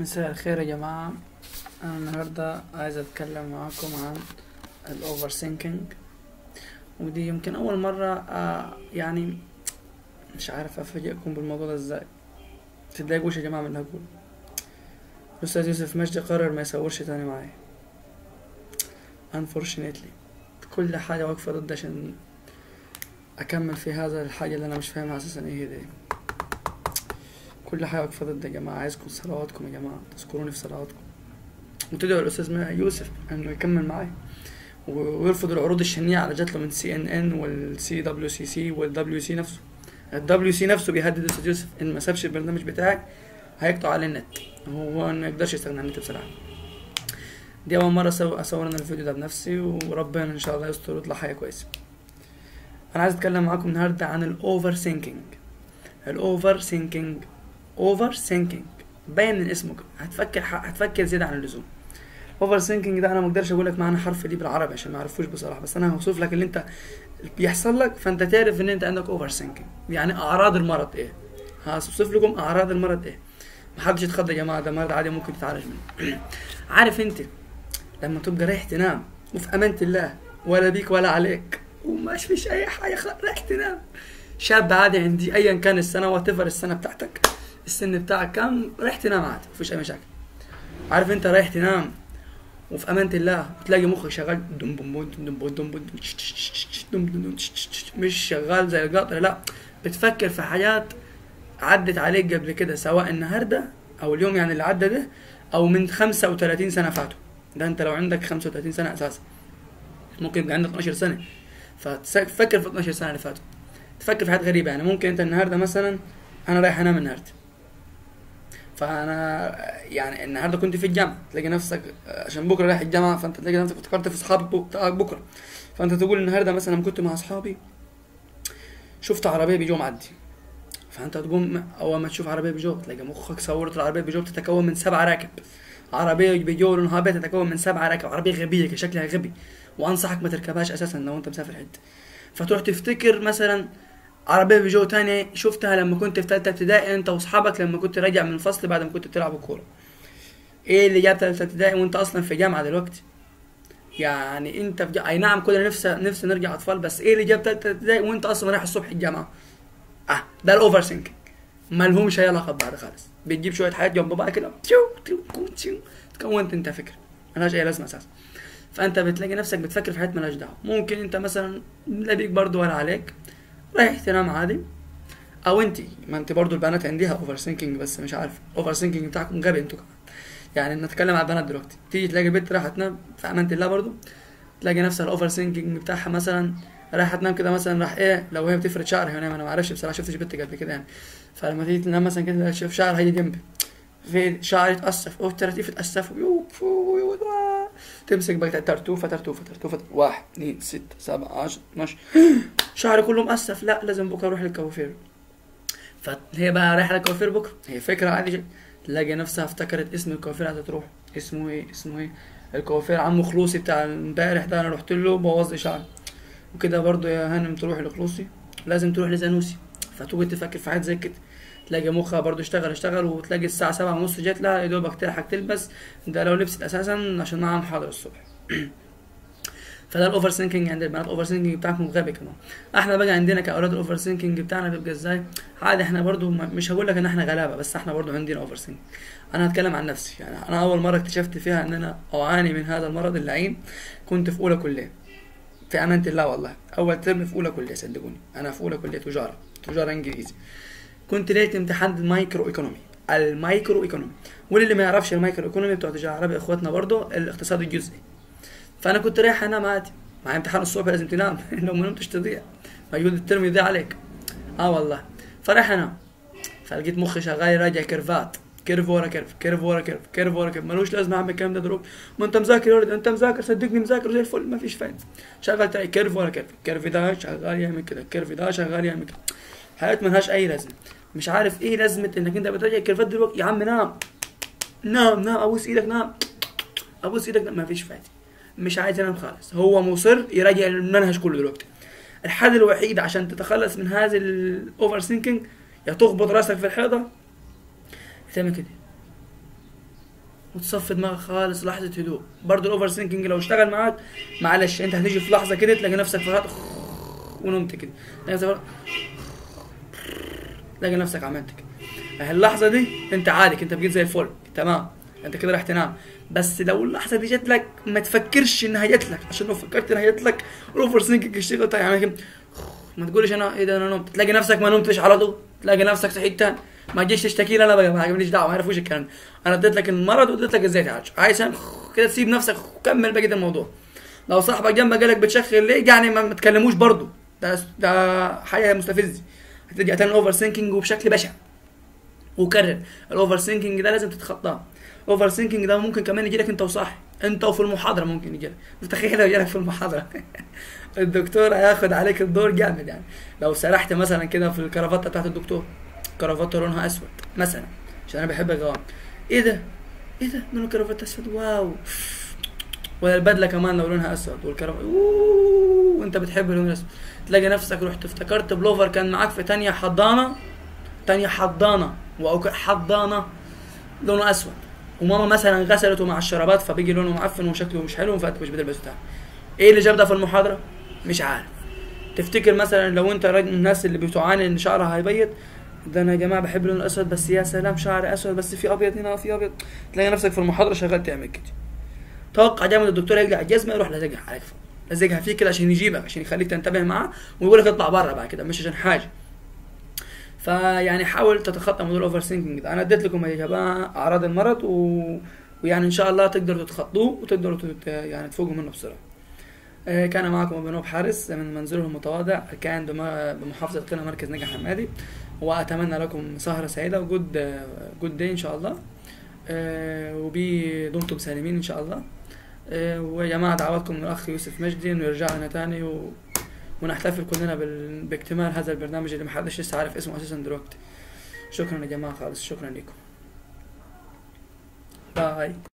مساء الخير يا جماعة. أنا النهاردة عايز أتكلم معاكم عن الأوفر سينكينج، ودي يمكن أول مرة يعني مش عارف أفاجئكم بالموضوع ده إزاي. متضايقوش يا جماعة من اللي هقوله. الأستاذ يوسف مجدي قرر ما يصورش تاني معايا. Unfortunately كل حاجة واقفة ضد عشان أكمل في هذا الحاجة اللي أنا مش فاهمها أساسا إيه هي دي. كل حاجة واقفة ضد يا جماعة. عايزكم صلواتكم يا جماعة، تذكروني في صلواتكم وتدعوا الأستاذ يوسف إنه يكمل معايا ويرفض العروض الشنيعة اللي جات له من CNN والسي دبليو سي سي والدبليو سي نفسه. الدبليو سي نفسه بيهدد الأستاذ يوسف إن ما سابش البرنامج بتاعك هيقطع عليه النت. هو ما يقدرش يستغنى عن النت بصراحة. دي أول مرة أصور أنا الفيديو ده بنفسي، وربنا إن شاء الله يستر ويطلع حاجة كويسة. أنا عايز أتكلم معاكم النهاردة عن الأوفر سينكينج. الأوفر سينكينج اوفر سينكينج باين من اسمه كده، هتفكر زياده عن اللزوم. اوفر سينكينج ده انا ما اقدرش اقول لك معنى حرف دي بالعربي عشان ما اعرفوش بصراحه، بس انا هوصف لك اللي انت بيحصل لك فانت تعرف ان انت عندك اوفر سينكينج. يعني اعراض المرض ايه؟ هوصف لكم اعراض المرض ايه. محدش يتخض يا جماعه، ده مرض عادي ممكن تتعالج منه. عارف انت لما تبقى رايح تنام وفي امانه الله ولا بيك ولا عليك وماش فيش اي حاجه، رايح تنام شاب عادي عندي ايا كان السنه واتفر السنه بتاعتك، السن بتاعك كام، رايح تنام عادي مفيش اي مشاكل. عارف انت رايح تنام وفي امانه الله وتلاقي مخك شغال دم بوم دم بوم دم بوم دم، مش شغال زي القطر، لا بتفكر في حاجات عدت عليك قبل كده سواء النهارده او اليوم يعني اللي عدى ده او من 35 سنه فاتوا. ده انت لو عندك 35 سنه اساسا، ممكن يبقى عندك 12 سنه، فتفكر في 12 سنه اللي فاتوا، تفكر في حاجات غريبه. يعني ممكن انت النهارده مثلا، انا رايح انام النهارده، فانا يعني النهارده كنت في الجامعه، تلاقي نفسك عشان بكره رايح الجامعه فانت تلاقي نفسك افتكرت في اصحابك بكره، فانت تقول النهارده مثلا لما كنت مع اصحابي شفت عربيه بيجو معدي، فانت تقوم اول ما تشوف عربيه بيجو تلاقي مخك صورت العربيه بيجو بتتكون من 7 راكب، عربيه بيجو لونها ابيض تتكون من 7 راكب، عربيه غبيه شكلها غبي وانصحك ما تركبهاش اساسا لو انت مسافر حته. فتروح تفتكر مثلا عربية بيجو تانية شفتها لما كنت في تالتة ابتدائي انت واصحابك لما كنت راجع من الفصل بعد ما كنت بتلعبوا كورة. ايه اللي جاب تالتة ابتدائي وانت اصلا في جامعة دلوقتي؟ يعني انت في اي نعم كلنا نفسي نرجع اطفال، بس ايه اللي جاب تالتة ابتدائي وانت اصلا رايح الصبح الجامعة؟ ده الاوفر سينكينج. مالهمش اي علاقة ببعض خالص، بتجيب شوية حاجات جنب بعض كده تكونت انت فكرة مالهاش اي لازمة اساسا. فانت بتلاقي نفسك بتفكر في حاجات مالهاش دعوة. ممكن انت مثلا لا بيك برضه ولا عليك، رايح تنام عادي، او انت ما انت برضو البنات عندها اوفر سينكينج بس مش عارفه. اوفر سينكينج بتاعكم غبي انتوا كمان. يعني نتكلم على البنات دلوقتي، تيجي تلاقي البنت رايحه تنام في امانه الله برضو، تلاقي نفسها الاوفر سينكينج بتاعها مثلا رايحه تنام كده مثلا راح ايه لو هي بتفرد شعرها ونايمه. انا ما اعرفش بصراحه، شفتش بنت قبل كده يعني. فلما تيجي تنام مثلا كده تشوف شعرها هي جنبي، في شعر اتأسف او ترتيف اتأسف، تمسك بقى ترتوفه ترتوفه ترتوفه 1 2 6 7 10 12 شعري كله مقصف، لا لازم بكره اروح للكوافير. فهي بقى رايحه للكوافير بكره، هي فكره عادي، تلاقي نفسها افتكرت اسم الكوافير عايزه تروح، اسمه ايه اسمه ايه الكوافير عمو خلوصي بتاع امبارح ده انا رحت له بوظ لي شعري وكده. برضو يا هانم تروح لخلوصي، لازم تروح لزانوسي، فتوجي تفكر في حاجات زي كده. تلاقي مخها برضو اشتغل وتلاقي الساعة 7:30 جات لها يا دوبك تلحق تلبس، ده لو لبست اساسا عشان معاها محاضرة الصبح. فده الاوفر سينكينج عند البنات. الاوفر سينكينج بتاعكم غبي كمان. احنا بقى عندنا كاولاد الاوفر سينكينج بتاعنا بيبقى ازاي؟ عادي احنا برضو مش هقول لك ان احنا غلابة، بس احنا برضو عندنا اوفر سينكينج. انا هتكلم عن نفسي، يعني انا اول مرة اكتشفت فيها ان انا اعاني من هذا المرض اللعين كنت في اولى كلية. في امانة الله والله، اول ترم في اولى كلية، صدقوني انا في اولى كلية تجارة انجليزي. كنت لقيت امتحان المايكرو ايكونومي. المايكرو ايكونومي، واللي ما يعرفش المايكرو ايكونومي بتوع تجارة عربي اخواتنا برضو، الاقتصاد الجزئي. فانا كنت رايح انام عادي، مع امتحان الصبح لازم تنام لو ما نمتش تضيع، مجهود الترم يضيع عليك. والله فرايح انام، فلقيت مخي شغال راجع كيرفات، كيرف ورا كيرف، كيرف ورا كيرف، كيرف ورا كيرف، ملوش لازمه اعمل الكلام ده دروب، ما انت مذاكر يا ولد، انت مذاكر صدقني مذاكر زي الفل، مفيش فايده. شغال تلاقي كيرف ورا كيرف، كيرف ده شغال يعمل كده، كيرف ده شغال يعمل كده، حاجات ملهاش اي لازمه. مش عارف ايه لازمه انك انت بتراجع الكيرفات دلوقتي يا عم، نام نام نام، ابوس ايدك نام، ابوس ايدك نام، مفيش فايده. مش عايز انام خالص، هو مصر يراجع المنهج كله دلوقتي. الحل الوحيد عشان تتخلص من هذا الاوفر سينكينج، يا تخبط راسك في الحيطه تعمل كده وتصفي دماغك خالص لحظه هدوء. برضه الاوفر سينكينج لو اشتغل معاك معلش، انت هتيجي في لحظه كده تلاقي نفسك فرحت ونمت كده، تلاقي نفسك عملت كده. اللحظه دي انت عادك، انت بقيت زي الفل تمام، انت كده راح تنام. بس لو اللحظه دي جات لك ما تفكرش انها جات لك، عشان لو فكرت انها جات لك الاوفر سينكينج اشتغل يعني كده. ما تقولش انا ايه ده انا نمت، تلاقي نفسك ما نمتش على طول، تلاقي نفسك صحيت تاني. ما تجيش تشتكي لي انا بقى، ما عجبنيش دعوه، ما عرفوش الكلام ده. انا اديت لك المرض واديت لك ازاي تعالج، عايز كده تسيب نفسك وكمل بقيه الموضوع. لو صاحبك جنبك قالك بتشخر ليه يعني ما تكلموش برضه، ده حاجه مستفزه. هترجع تاني الاوفر سينكينج وبشكل بشع. وكرر الاوفر سينكينج ده لازم تتخطاه. الاوفر سينكينج ده ممكن كمان يجي لك انت وصاحي، انت وفي المحاضره ممكن يجي لك. تخيل لو جه لك في المحاضره الدكتور هياخد عليك الدور جامد يعني. لو سرحت مثلا كده في الكرافته بتاعت الدكتور، كرافته لونها اسود مثلا عشان انا بحب الجوان، ايه ده؟ ايه ده؟ لون الكرافته اسود واو. ولا البدله كمان لو لونها اسود والكرافته وانت بتحب اللون الاسود، تلاقي نفسك رحت افتكرت بلوفر كان معاك في تانية حضانه، حضانه لونه اسود، وماما مثلا غسلته مع الشرابات فبيجي لونه معفن وشكله مش حلو فانت مش بتلبسه تاني. ايه اللي جاب ده في المحاضره؟ مش عارف. تفتكر مثلا لو انت راجل من الناس اللي بتعاني ان شعرها هيبيض، ده انا يا جماعه بحب اللون الاسود بس يا سلام شعري اسود بس في ابيض هنا وفي ابيض، تلاقي نفسك في المحاضره شغال تعمل كده. توقع دايما الدكتور هيقلع الجزمه يروح لازقها عليك، لازقها فيك كده عشان يجيبك، عشان يخليك تنتبه معاه ويقول لك اطلع بره بعد كده مش عشان حاجه. فيعني حاول تتخطى موضوع الاوفر سينكينج ده. انا اديت لكم يا جماعه اعراض المرض ويعني ان شاء الله تقدروا تتخطوه وتقدروا يعني تفوقوا منه بسرعه. كان معكم أبانوب حارس من منزله المتواضع، كان بمحافظة قنا مركز نجع حمادي، وأتمنى لكم سهرة سعيدة وجود داي إن شاء الله، وبي دمتم سالمين إن شاء الله. ويا جماعة دعواتكم من الأخ يوسف مجدي إنه يرجع لنا تاني ونحتفل كلنا باكتمال هذا البرنامج اللي محدش لسه عارف اسمه أساسا دلوقتي. شكرا يا جماعة خالص، شكرا لكم، باي.